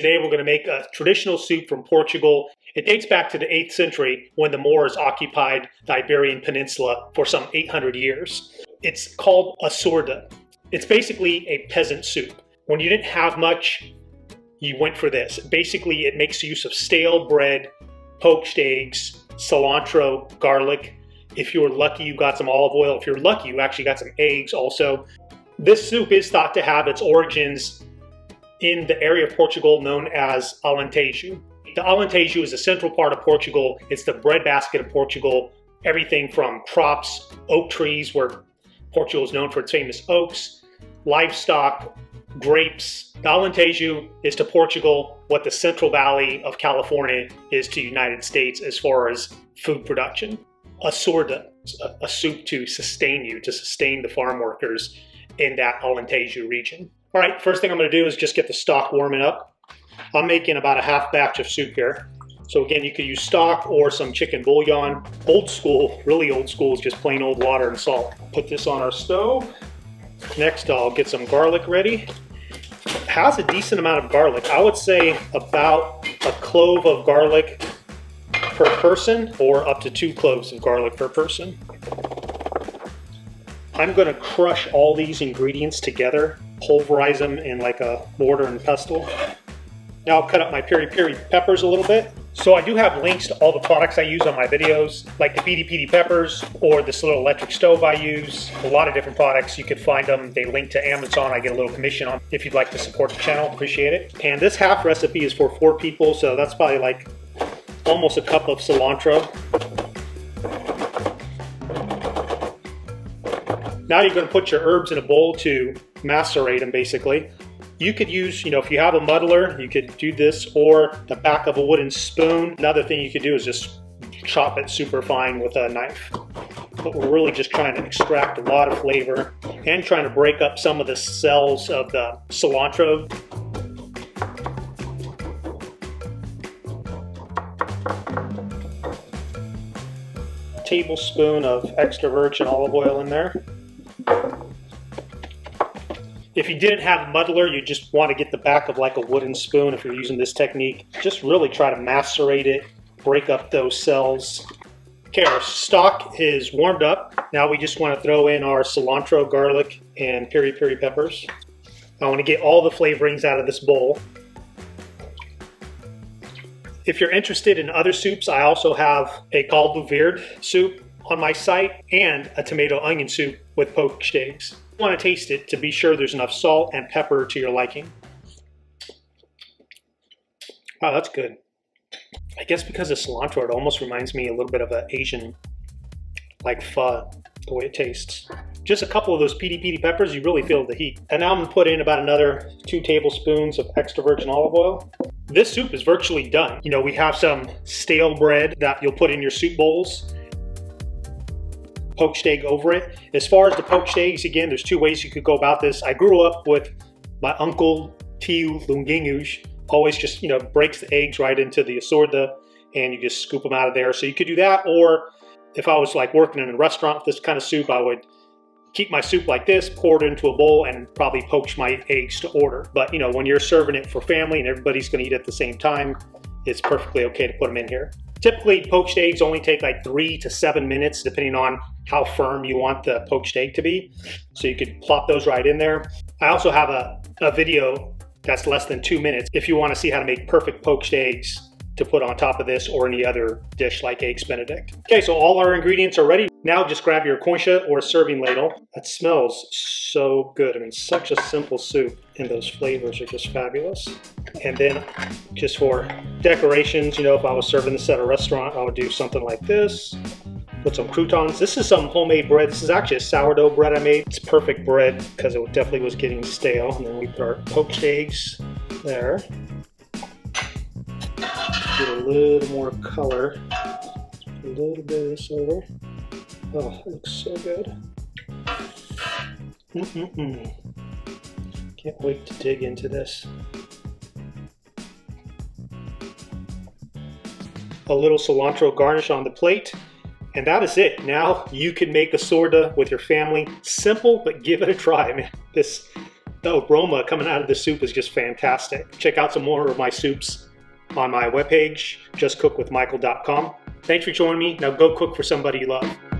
Today we're going to make a traditional soup from Portugal. It dates back to the 8th century when the Moors occupied the Iberian Peninsula for some 800 years. It's called Açorda. It's basically a peasant soup. When you didn't have much, you went for this. Basically, it makes use of stale bread, poached eggs, cilantro, garlic. If you're lucky, you got some olive oil. If you're lucky, you actually got some eggs also. This soup is thought to have its origins in the area of Portugal known as Alentejo. The Alentejo is the central part of Portugal. It's the breadbasket of Portugal. Everything from crops, oak trees, where Portugal is known for its famous oaks, livestock, grapes. The Alentejo is to Portugal what the Central Valley of California is to the United States as far as food production. Açorda, a soup to sustain you, to sustain the farm workers in that Alentejo region. All right, first thing I'm gonna do is just get the stock warming up. I'm making about a half batch of soup here. So again, you could use stock or some chicken bouillon. Old school, really old school, is just plain old water and salt. Put this on our stove. Next, I'll get some garlic ready. It has a decent amount of garlic. I would say about a clove of garlic per person, or up to 2 cloves of garlic per person. I'm gonna crush all these ingredients together, pulverize them in like a mortar and pestle. Now I'll cut up my piri piri peppers a little bit. So I do have links to all the products I use on my videos, like the piri piri peppers or this little electric stove I use. A lot of different products, you can find them. They link to Amazon. I get a little commission on if you'd like to support the channel, appreciate it. And this half recipe is for 4 people, so that's probably like almost a cup of cilantro. Now you're gonna put your herbs in a bowl to macerate them basically. You could use, if you have a muddler, you could do this or the back of a wooden spoon. Another thing you could do is just chop it super fine with a knife. But we're really just trying to extract a lot of flavor and trying to break up some of the cells of the cilantro. A tablespoon of extra virgin olive oil in there. If you didn't have a muddler, you just want to get the back of like a wooden spoon if you're using this technique. Just really try to macerate it, break up those cells. Okay, our stock is warmed up. Now we just want to throw in our cilantro, garlic, and piri piri peppers. I want to get all the flavorings out of this bowl. If you're interested in other soups, I also have a Caldo Verde soup on my site and a tomato onion soup with poached eggs. You want to taste it to be sure there's enough salt and pepper to your liking. Wow, that's good. I guess because of cilantro, it almost reminds me a little bit of an Asian, like pho, the way it tastes. Just a couple of those piri piri peppers, you really feel the heat. And now I'm going to put in about another 2 tablespoons of extra virgin olive oil. This soup is virtually done. We have some stale bread that you'll put in your soup bowls. Poached egg over it. As far as the poached eggs, again, there's 2 ways you could go about this. I grew up with my uncle, Tiu Lungingus, always just, breaks the eggs right into the Açorda and you just scoop them out of there. So you could do that, or if I was like working in a restaurant with this kind of soup, I would keep my soup like this, pour it into a bowl and probably poach my eggs to order. But when you're serving it for family and everybody's gonna eat at the same time, it's perfectly okay to put them in here. Typically, poached eggs only take like 3 to 7 minutes, depending on how firm you want the poached egg to be. So you could plop those right in there. I also have a video that's less than 2 minutes if you want to see how to make perfect poached eggs to put on top of this or any other dish like eggs Benedict. Okay, so all our ingredients are ready. Now just grab your concha or serving ladle. That smells so good. I mean, such a simple soup and those flavors are just fabulous. And then just for decorations, if I was serving this at a restaurant, I would do something like this. Put some croutons. This is some homemade bread. This is actually a sourdough bread I made. It's perfect bread because it definitely was getting stale. And then we put our poached eggs there. Get a little more color. A little bit of this over. Oh, it looks so good. Can't wait to dig into this. A little cilantro garnish on the plate. And that is it. Now you can make Açorda with your family. Simple, but give it a try, man. This The aroma coming out of the soup is just fantastic. Check out some more of my soups on my webpage, justcookwithmichael.com. Thanks for joining me. Now go cook for somebody you love.